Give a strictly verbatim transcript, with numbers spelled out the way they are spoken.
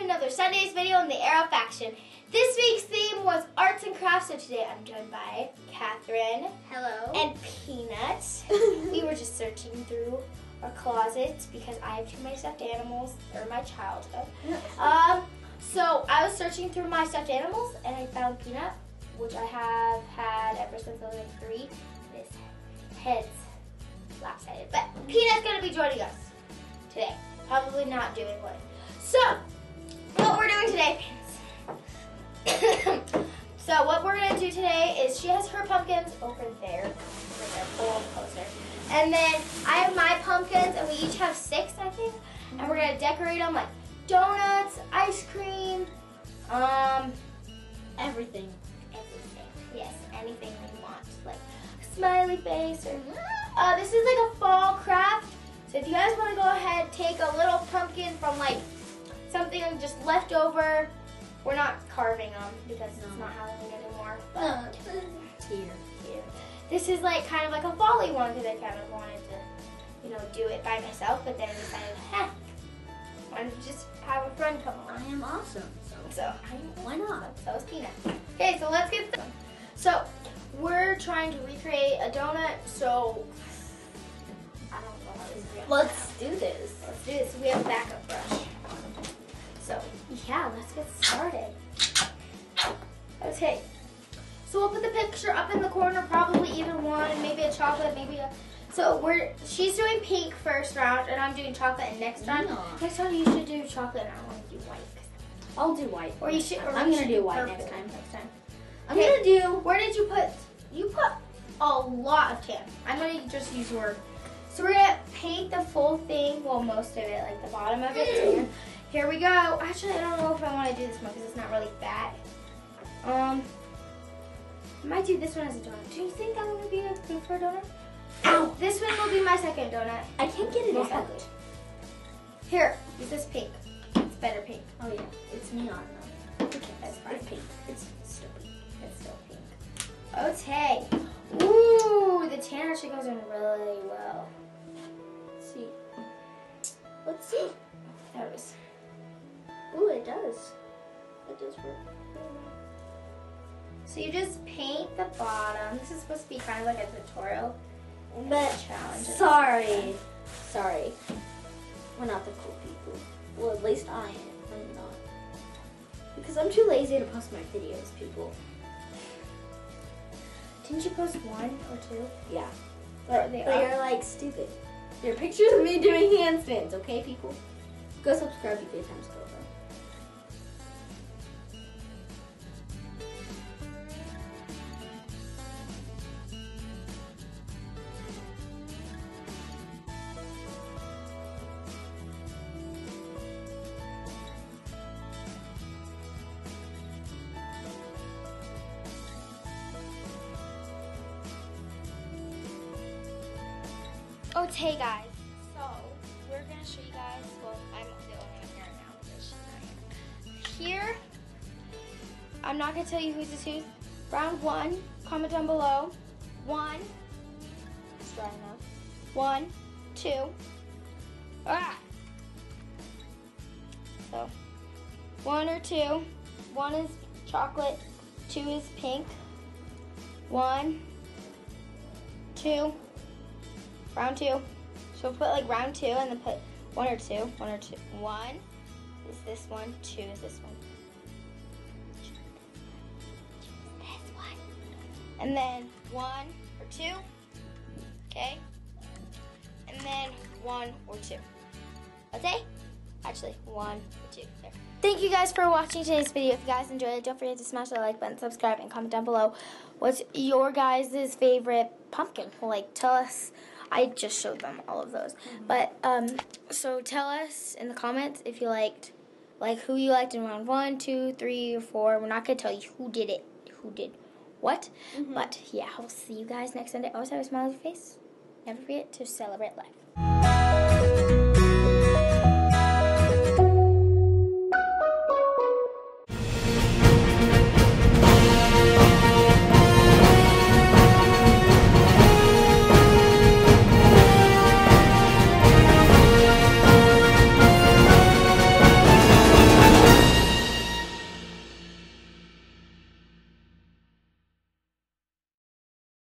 to another Sunday's video on the Arrow Faction. This week's theme was arts and crafts, so today I'm joined by Catherine. Hello. And Peanut. We were just searching through our closets because I have two of my stuffed animals, or my childhood. Um, so I was searching through my stuffed animals and I found Peanut, which I have had ever since I was like three. His head's lopsided, but Peanut's gonna be joining us today. Probably not doing one. So, what we're doing today, so what we're gonna do today is she has her pumpkins over there, over there, pull closer, and then I have my pumpkins, and we each have six, I think, and we're gonna decorate them like donuts, ice cream, um, everything, everything, yes, anything we want, like a smiley face, or uh, this is like a fall craft. So if you guys want to go ahead, take a little pumpkin from like something just left over. We're not carving them because no. It's not Halloween anymore. But here, here. This is like kind of like a folly one because I kind of wanted to, you know, do it by myself. But then I decided, heh, why don't you just have a friend come along? I am awesome. So, so I am why not? So is Peanut. Okay, so let's get started. So we're trying to recreate a donut. So. Let's do this. Let's do this. We have a backup brush. So, yeah, let's get started. Okay. So we'll put the picture up in the corner, probably either one, maybe a chocolate, maybe a... So we're, she's doing pink first round, and I'm doing chocolate, and next round, yeah. next round you should do chocolate, and I want to do white. I'll do white. Or you should... Or I'm going to do white next time. Next time. I'm going to do... Where did you put... You put a lot of tan. I'm going to just use your... So we're gonna paint the full thing, well most of it, like the bottom of it. And here we go. Actually, I don't know if I want to do this one because it's not really fat. Um, I might do this one as a donut. Do you think that would be a good for a donut? Ow. This one will be my second donut. I can't get it out. Exactly. Here, is this pink? It's better pink. Oh yeah, it's neon though. Okay, that's fine. It's pink. It's still pink. It's still pink. Okay. Ooh, the tan actually goes in really well. Let's see. Let's see. That was. Ooh, it does. It does work. So you just paint the bottom. This is supposed to be kind of like a tutorial, but challenge. Sorry, sorry. We're not the cool people. Well, at least I am. I'm not. Because I'm too lazy to post my videos, people. Didn't you post one or two? Yeah. But, they but you're like stupid. There are pictures of me doing handstands, okay people? Go subscribe to Daytime Scroll. Okay guys, so we're going to show you guys, well I'm the only one here now, but she's not here. Here, I'm not going to tell you who's this who's. Round one, comment down below. One, it's dry enough. One, two, ah! So, one or two, one is chocolate, two is pink, one, two, round two. So we'll put like round two and then put one or two. One or two. One is this one. Two is this one. Two is this one. And then one or two. Okay. And then one or two. Okay? Actually, one or two. There. Thank you guys for watching today's video. If you guys enjoyed it, don't forget to smash that like button, subscribe, and comment down below what's your guys' favorite pumpkin. Like, tell us. I just showed them all of those. Mm-hmm. But, um, so tell us in the comments if you liked, like, who you liked in round one, two, three, or four. We're not going to tell you who did it, who did what. Mm-hmm. But, yeah, I'll see you guys next Sunday. Always have a smile on your face. Never forget to celebrate life.